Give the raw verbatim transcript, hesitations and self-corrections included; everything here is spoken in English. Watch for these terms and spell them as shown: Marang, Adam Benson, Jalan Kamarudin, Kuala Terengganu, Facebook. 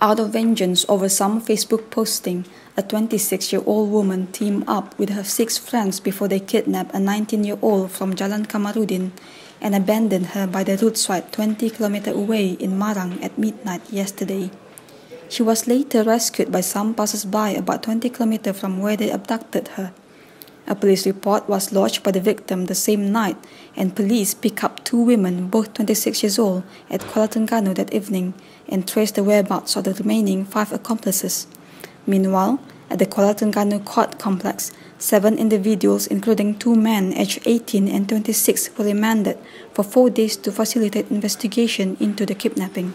Out of vengeance over some Facebook posting, a twenty-six-year-old woman teamed up with her six friends before they kidnapped a nineteen-year-old from Jalan Kamarudin and abandoned her by the roadside twenty kilometers away in Marang at midnight yesterday. She was later rescued by some passers-by about twenty kilometers from where they abducted her. A police report was lodged by the victim the same night, and police picked up two women, both twenty-six years old, at Kuala Terengganu that evening and traced the whereabouts of the remaining five accomplices. Meanwhile, at the Kuala Terengganu court complex, seven individuals, including two men aged eighteen and twenty-six, were remanded for four days to facilitate investigation into the kidnapping.